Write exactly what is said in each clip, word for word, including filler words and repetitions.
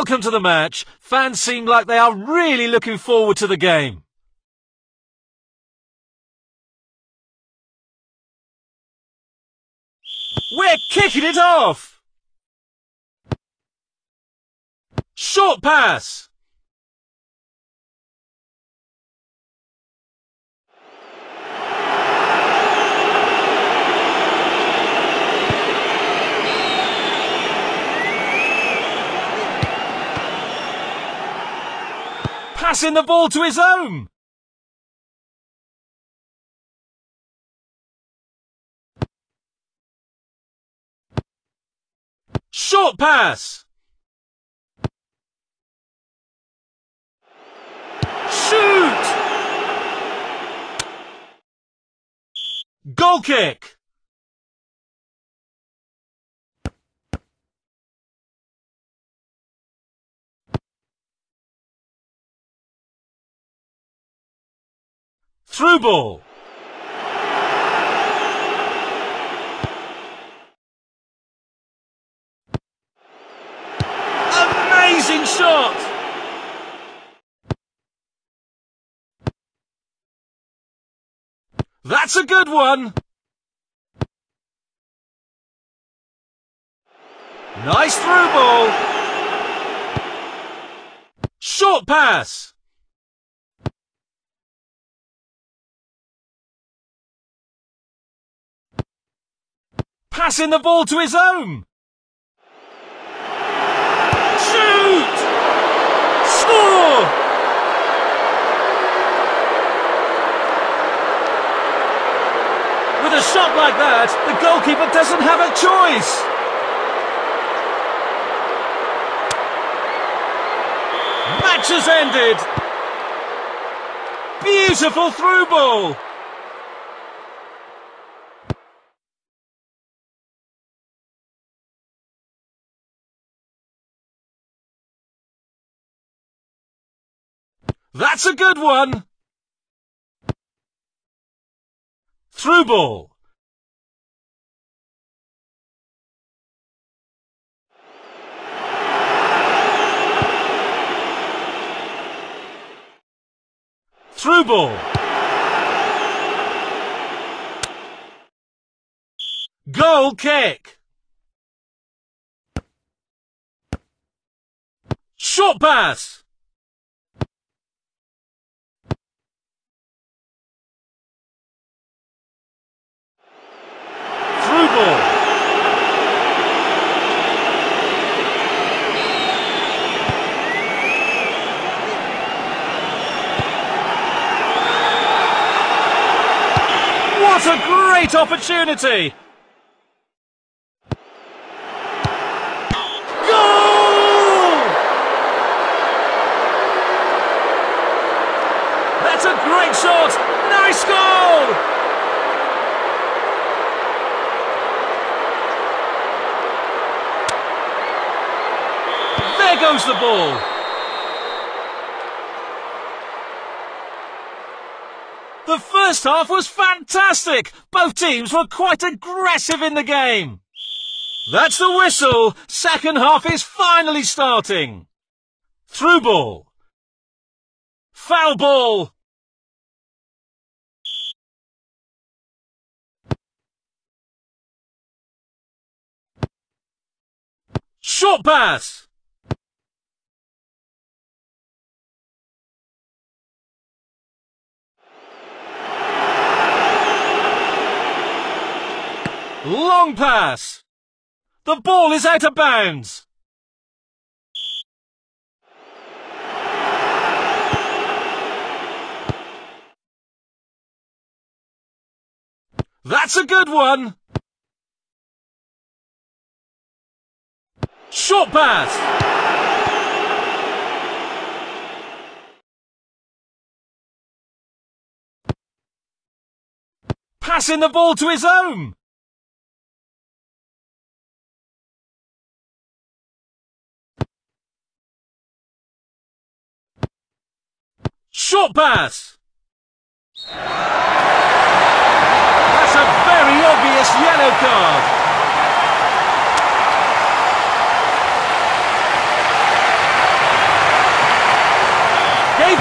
welcome to the match. Fans seem like they are really looking forward to the game. We're kicking it off! Short pass! Passing the ball to his own! Short pass! Shoot! Goal kick! Through ball! Amazing shot! That's a good one! Nice through ball! Short pass! Passing the ball to his own! Shoot! Score! With a shot like that, the goalkeeper doesn't have a choice! Match has ended! Beautiful through ball! That's a good one! Through ball! Through ball! Goal kick! Short pass! What a great opportunity! Goal! That's a great shot! Nice goal! There goes the ball! The first half was fantastic! Both teams were quite aggressive in the game! That's the whistle! Second half is finally starting! Through ball! Foul ball! Short pass! Long pass! The ball is out of bounds! That's a good one! Short pass! Passing the ball to his own! Short pass! That's a very obvious yellow card!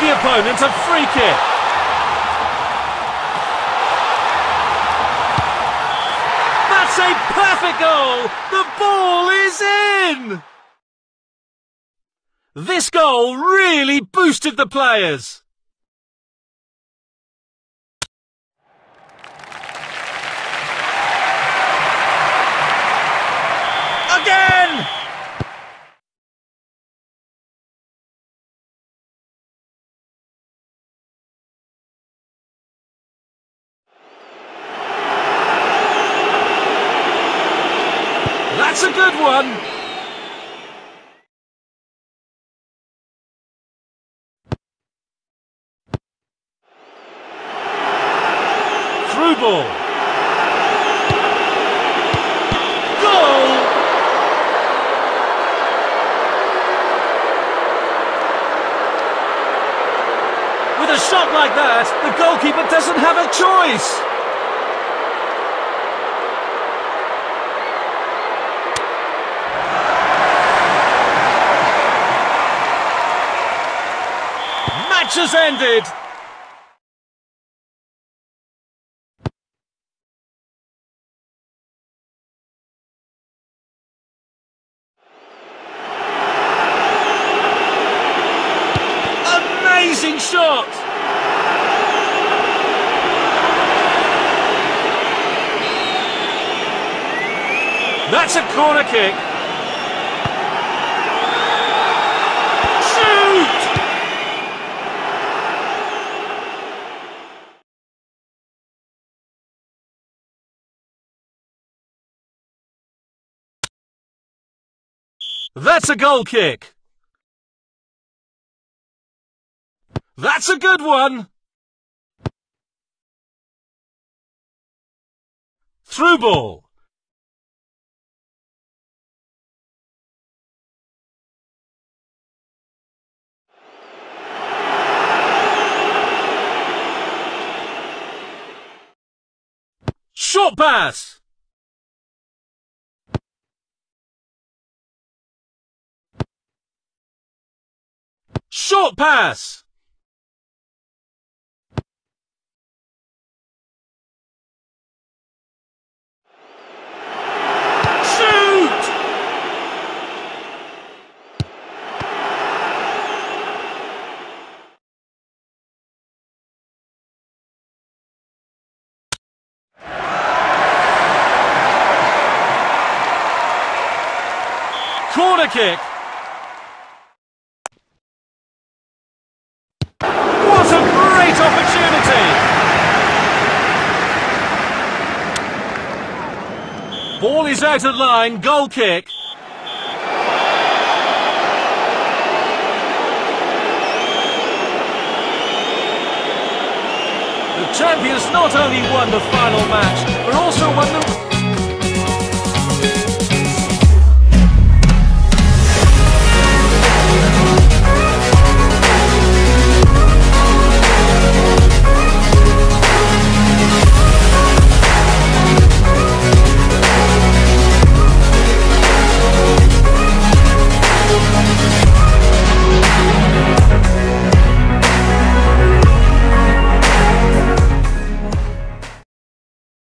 the opponent a free kick. That's a perfect goal! The ball is in! This goal really boosted the players. Again! That's a good one! Through ball. Goal! With a shot like that, the goalkeeper doesn't have a choice! Match has ended. Amazing shot. That's a corner kick. That's a goal kick. That's a good one. Through ball. Short pass. Short pass. Shoot. Corner kick. Ball is out of line, goal kick. The champions not only won the final match,